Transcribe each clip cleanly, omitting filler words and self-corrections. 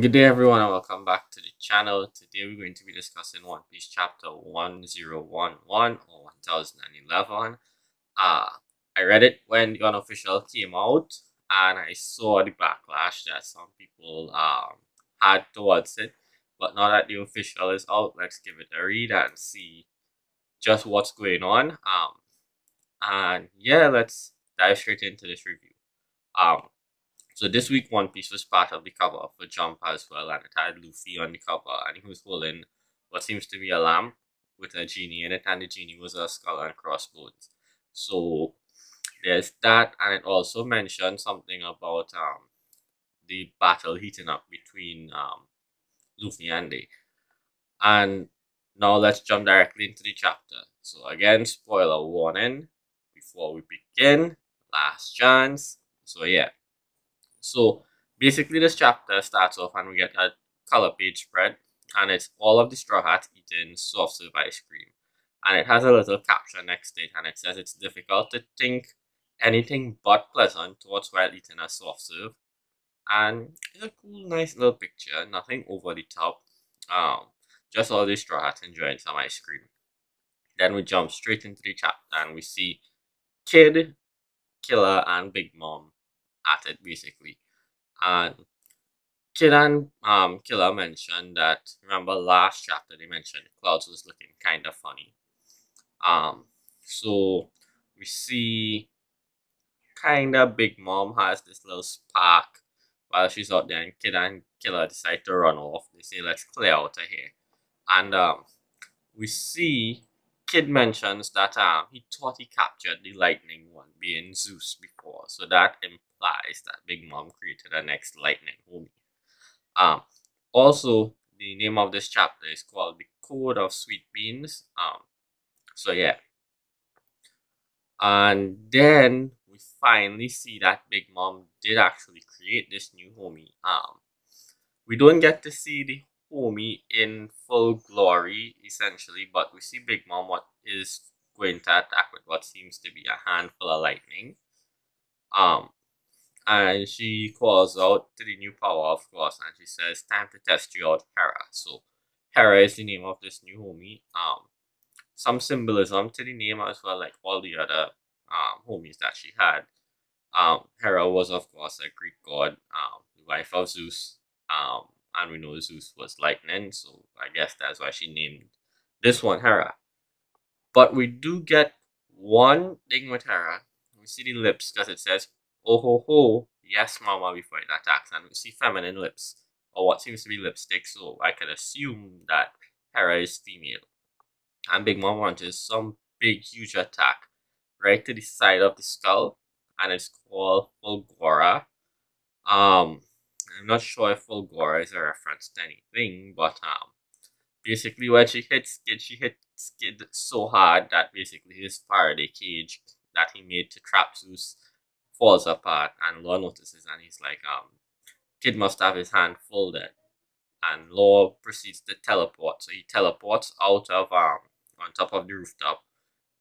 Good day everyone and welcome back to the channel. Today we're going to be discussing One Piece Chapter 1011 or 1011. I read it when the unofficial came out and I saw the backlash that some people had towards it. But now that the official is out, let's give it a read and see just what's going on. And yeah, let's dive straight into this review. So this week, One Piece was part of the cover for Jump as well, and it had Luffy on the cover, and he was holding what seems to be a lamp with a genie in it, and the genie was a skull and crossbones. So there's that, and it also mentioned something about the battle heating up between Luffy and Day. And now let's jump directly into the chapter. So again, spoiler warning before we begin. Last chance. So yeah. So basically this chapter starts off and we get a color page spread, and it's all of the Straw Hats eating soft serve ice cream. And it has a little caption next to it, and it says it's difficult to think anything but pleasant thoughts while eating a soft serve. And it's a cool, nice little picture, nothing over the top. Just all the Straw Hats enjoying some ice cream. Then we jump straight into the chapter and we see Kid, Killer, and Big Mom at it basically. And Kid and Killer mentioned that, remember last chapter they mentioned the clouds was looking kind of funny. So we see kind of Big Mom has this little spark while she's out there, and Kid and Killer decide to run off. They say let's clear out of here. And we see Kid mentions that he thought he captured the lightning one being Zeus before, so that implies that Big Mom created the next lightning homie. Also, the name of this chapter is called The Code of Sweet Beans. So yeah. And then we finally see that Big Mom did actually create this new homie. We don't get to see the homie in full glory essentially, but we see Big Mom what is going to attack with what seems to be a handful of lightning, and she calls out to the new power, of course, and she says time to test you out, Hera. So Hera is the name of this new homie. Some symbolism to the name as well, like all the other homies that she had. Hera was of course a Greek god, the wife of Zeus, and we know Zeus was lightning, so I guess that's why she named this one Hera. But we do get one thing with Hera. We see the lips, because it says, oh ho ho, yes mama, before it attacks. And we see feminine lips, or what seems to be lipstick, so I could assume that Hera is female. And Big Mom launches some big, huge attack right to the side of the skull, and it's called Fulgora. I'm not sure if Fulgora is a reference to anything, but basically when she hits Kid so hard that basically his Faraday cage that he made to trap Zeus falls apart, and Law notices, and he's like, Kid must have his hand full there. And Law proceeds to teleport, so he teleports out of, on top of the rooftop,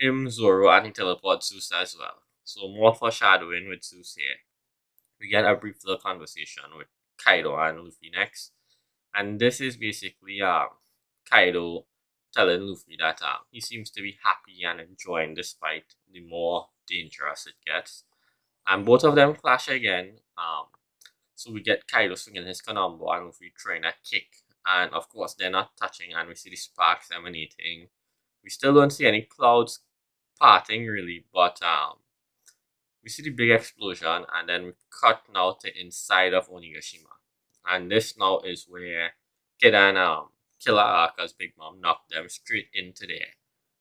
him, Zoro, and he teleports Zeus as well. So more foreshadowing with Zeus here. We get a brief little conversation with Kaido and Luffy next. And this is basically Kaido telling Luffy that he seems to be happy and enjoying this fight the more dangerous it gets. And both of them clash again. So we get Kaido swinging his Kanabo and Luffy throwing a kick. And of course they're not touching, and we see the sparks emanating. We still don't see any clouds parting really, but we see the big explosion, and then we cut now to inside of Onigashima. And this now is where Kid and Killer are, because Big Mom knocked them straight into there.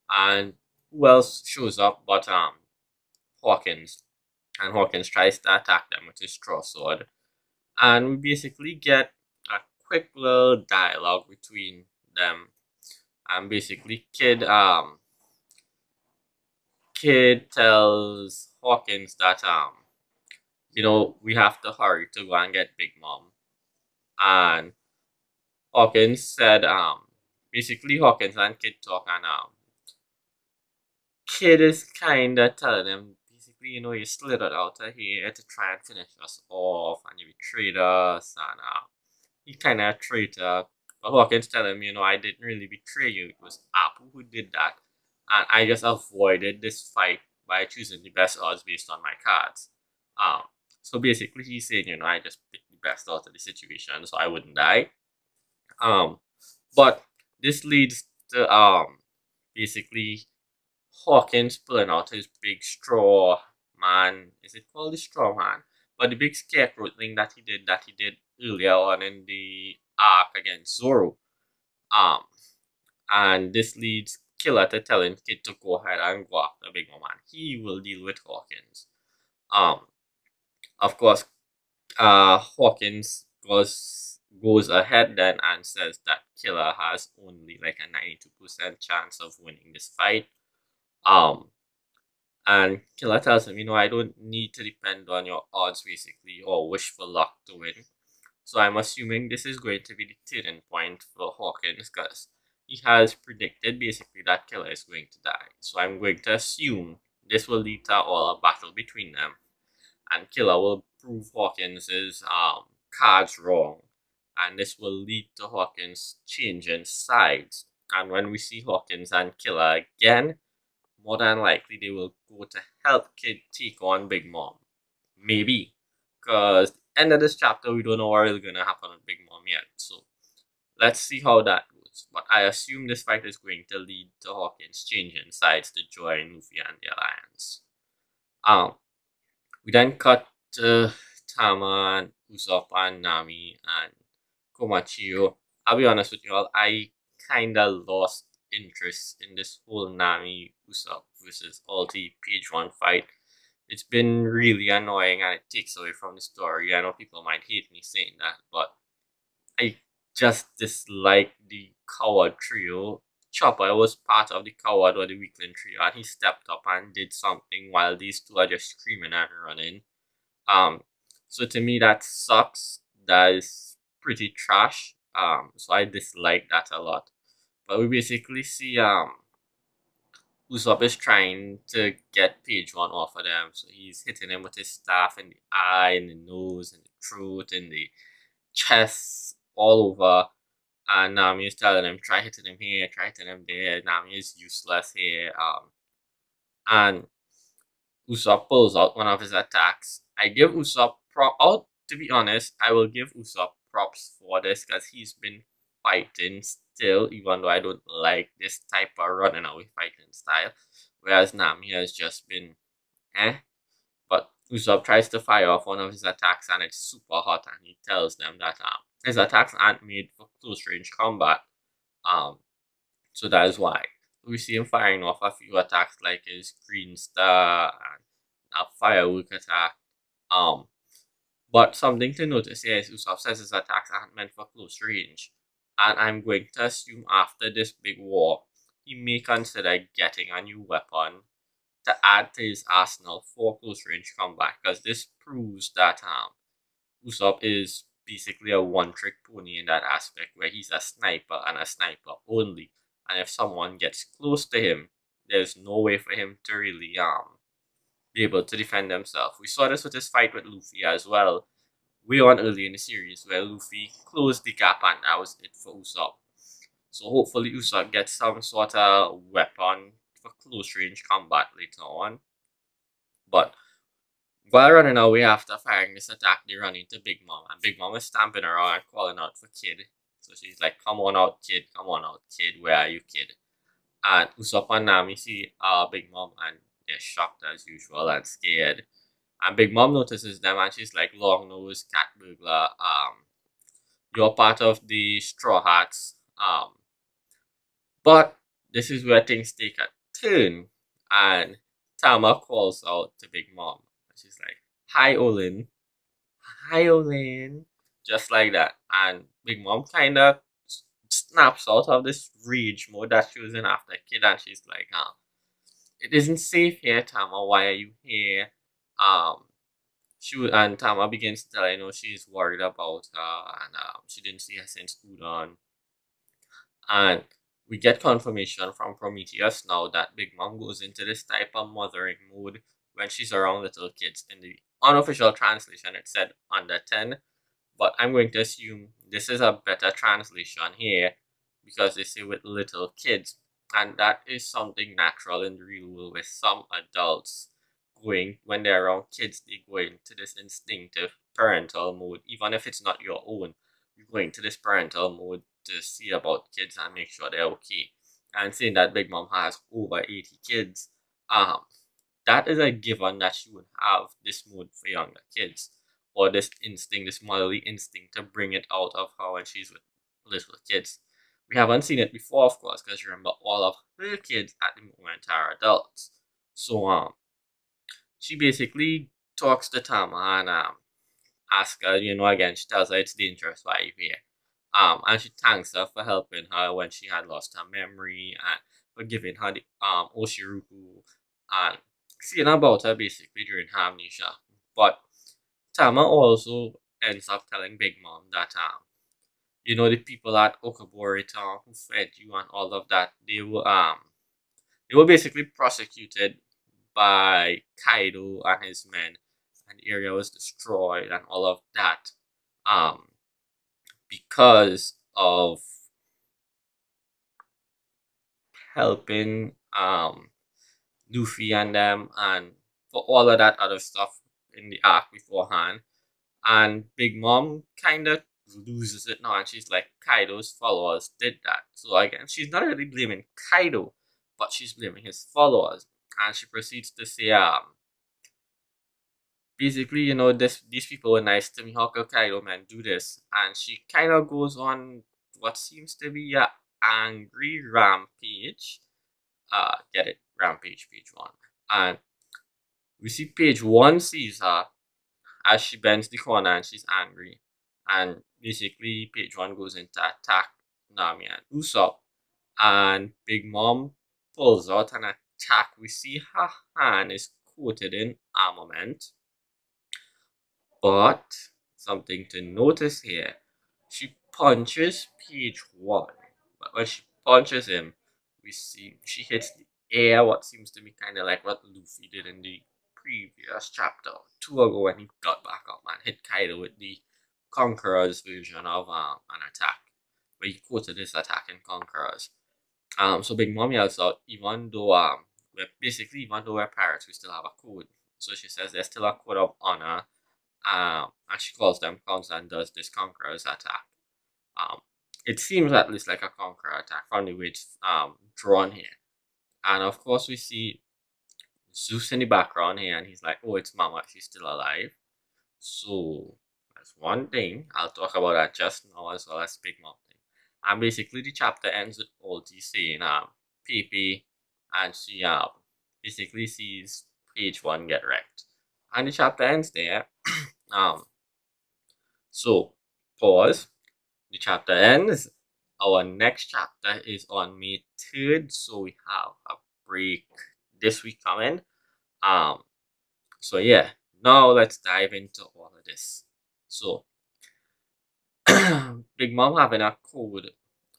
And who else shows up but Hawkins. And Hawkins tries to attack them with his straw sword. And we basically get a quick little dialogue between them. And basically Kid tells Hawkins that you know, we have to hurry to go and get Big Mom. And Hawkins said basically Hawkins and Kid talk, and Kid is kinda telling him basically, you know, you slithered out of here to try and finish us off, and you betrayed us, and he kind of a traitor. But Hawkins tell him, you know, I didn't really betray you. It was Apoo who did that. And I just avoided this fight by choosing the best odds based on my cards. So basically he's saying, you know, I just picked the best out of the situation so I wouldn't die. But this leads to basically Hawkins pulling out his big straw man. Is it called the straw man? But the big scarecrow thing that he did earlier on in the arc against Zoro. And this leads Killer to telling Kid to go ahead and go after Big Mom. He will deal with Hawkins. Of course, Hawkins goes ahead then and says that Killer has only like a 92% chance of winning this fight. And Killer tells him, you know, I don't need to depend on your odds basically or wish for luck to win. So I'm assuming this is going to be the turning point for Hawkins because he has predicted basically that Killer is going to die. So I'm going to assume this will lead to a battle between them. And Killer will prove Hawkins's cards wrong. And this will lead to Hawkins changing sides. And when we see Hawkins and Killer again, more than likely they will go to help Kid take on Big Mom. Maybe. Because end of this chapter, we don't know what is going to happen with Big Mom yet. So let's see how that goes. But I assume this fight is going to lead to Hawkins changing sides to join Luffy and the Alliance. We then cut to Tama and Usopp and Nami and Komachiyo. I'll be honest with you all, I kind of lost interest in this whole Nami Usopp versus Ulti Page One fight. It's been really annoying and it takes away from the story. I know people might hate me saying that, but I just dislike the coward trio. Chopper was part of the coward or the weakling trio and he stepped up and did something while these two are just screaming and running. So to me that sucks. That is pretty trash. So I dislike that a lot. But we basically see Usopp is trying to get Page One off of them. So he's hitting him with his staff in the eye, in the nose, in the throat, in the chest, all over. And Nami is telling him, try hitting him here, try hitting him there. Nami is useless here. And Usopp pulls out one of his attacks. I give Usopp props. Oh, to be honest, I will give Usopp props for this because he's been fighting still, even though I don't like this type of running away fighting style. Whereas Nami has just been eh. But Usopp tries to fire off one of his attacks and it's super hot and he tells them that his attacks aren't made for close range combat. So that is why. We see him firing off a few attacks like his Green Star and a firework attack. But something to notice here is Usopp says his attacks aren't meant for close range. And I'm going to assume after this big war, he may consider getting a new weapon to add to his arsenal for close range combat. Because this proves that Usopp is basically a one-trick pony in that aspect where he's a sniper and a sniper only. And if someone gets close to him, there's no way for him to really be able to defend himself. We saw this with his fight with Luffy as well, way on early in the series where Luffy closed the gap and that was it for Usopp. So hopefully Usopp gets some sort of weapon for close range combat later on. But while running away after firing this attack, they run into Big Mom. And Big Mom is stamping around and calling out for Kid. So she's like, come on out, Kid. Come on out, Kid. Where are you, Kid? And Usopp and Nami see Big Mom and they're shocked as usual and scared. And Big Mom notices them and she's like, long nose, cat burglar. You're part of the Straw Hats. But this is where things take a turn. And Tama calls out to Big Mom. She's like, hi, Olin. Hi, Olin. Just like that. And Big Mom kind of snaps out of this rage mode that she was in after Kid. And she's like, it isn't safe here, Tama. Why are you here? And Tama begins to tell her, you know, she's worried about her. And she didn't see her since Udon. And we get confirmation from Prometheus now that Big Mom goes into this type of mothering mode when she's around little kids. In the unofficial translation, it said under 10. But I'm going to assume This is a better translation here because they say with little kids, and that is something natural in the real world where some adults going, when they're around kids, they go into this instinctive parental mode. Even if it's not your own, you're going to this parental mode to see about kids and make sure they're okay. And seeing that Big Mom has over 80 kids, that is a given that she would have this mode for younger kids, or this instinct, this motherly instinct to bring it out of her when she's with little kids. We haven't seen it before, of course, because remember, all of her kids at the moment are adults. So, she basically talks to Tama and asks her, you know, again, she tells her it's dangerous why you're here. And she thanks her for helping her when she had lost her memory and for giving her the Oshiruku and seeing about her basically during her amnesia. But Tama also ends up telling Big Mom that, you know, the people at Okabori town who fed you and all of that, they were basically prosecuted by Kaido and his men, and the area was destroyed and all of that, because of helping Luffy and them, and for all of that other stuff in the arc beforehand. And Big Mom kind of loses it now, and she's like, Kaido's followers did that. So again, she's not really blaming Kaido, but she's blaming his followers. And she proceeds to say, basically, you know, these people were nice to me. How could Kaido man do this? And she kind of goes on what seems to be an angry rampage. Get it? Rampage, Page 1. And we see Page 1 sees her as she bends the corner and she's angry. And basically, Page 1 goes into attack Nami and Usopp. And Big Mom pulls out and attack. We see her hand is coated in armament, but something to notice here, she punches Page 1, but when she punches him, we see she hits the air, what seems to be kind of like what Luffy did in the previous chapter 2 ago when he got back up and hit Kaido with the Conqueror's version of an attack, where he quoted this attack in Conqueror's. So Big Mom yells out, even though we're pirates, we still have a code. So she says there's still a code of honor, and she calls them clowns and does this Conqueror's attack. It seems at least like a Conqueror attack from the way it's drawn here. And of course we see Zeus in the background here, and he's like, oh, it's Mama, she's still alive. So that's one thing. I'll talk about that just now, as well as Big Mom. And basically the chapter ends with Ulti saying PP, and she basically sees Page 1 get wrecked. And the chapter ends there. So pause. The chapter ends. Our next chapter is on May 3rd, so we have a break this week coming. So yeah, now let's dive into all of this. So Big Mom having a code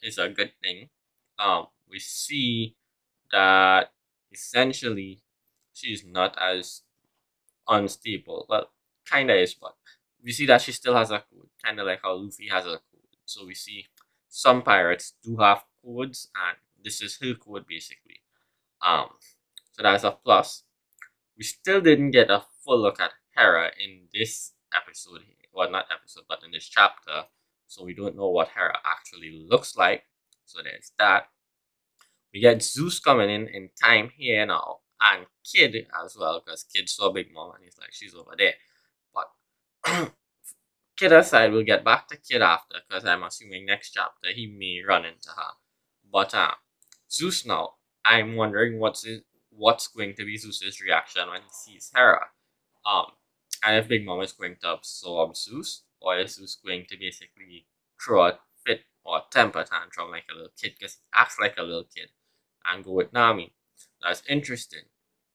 is a good thing. We see that essentially she's not as unstable. Well, kinda is, but we see that she still has a code, kinda like how Luffy has a code. So we see some pirates do have codes, and this is her code basically. So that's a plus. We still didn't get a full look at Hera in this episode here. Well, not episode, but in this chapter. So we don't know what Hera actually looks like. So there's that. We get Zeus coming in time here now. And Kid as well, because Kid saw Big Mom and he's like, she's over there. But Kid aside, we'll get back to Kid after, because I'm assuming next chapter he may run into her. But Zeus now, I'm wondering what's going to be Zeus's reaction when he sees Hera. And if Big Mom is going to absorb Zeus, or is Zeus going to basically throw a fit or a temper tantrum like a little kid, because he acts like a little kid, and go with Nami. That's interesting.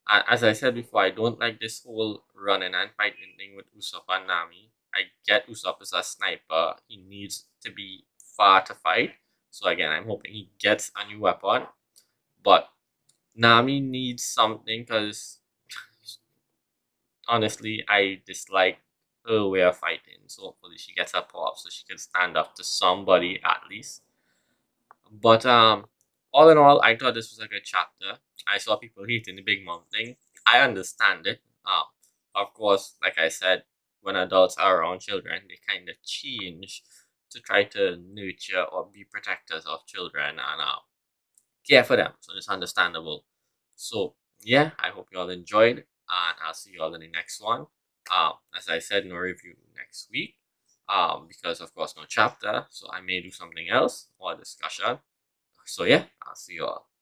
And as I said before, I don't like this whole running and fighting thing with Usopp and Nami. I get Usopp is a sniper. He needs to be far to fight. So again, I'm hoping he gets a new weapon. But Nami needs something, because honestly, I dislike her way of fighting. So hopefully she gets her power up so she can stand up to somebody at least. But all in all, I thought this was a good chapter. I saw people hating the Big Mom thing. I understand it. Of course, like I said, when adults are around children, they kind of change to try to nurture or be protectors of children and care for them. So it's understandable. So yeah, I hope you all enjoyed, and I'll see you all in the next one. As I said, no review next week, because of course no chapter, so I may do something else or discussion. So yeah, I'll see you all.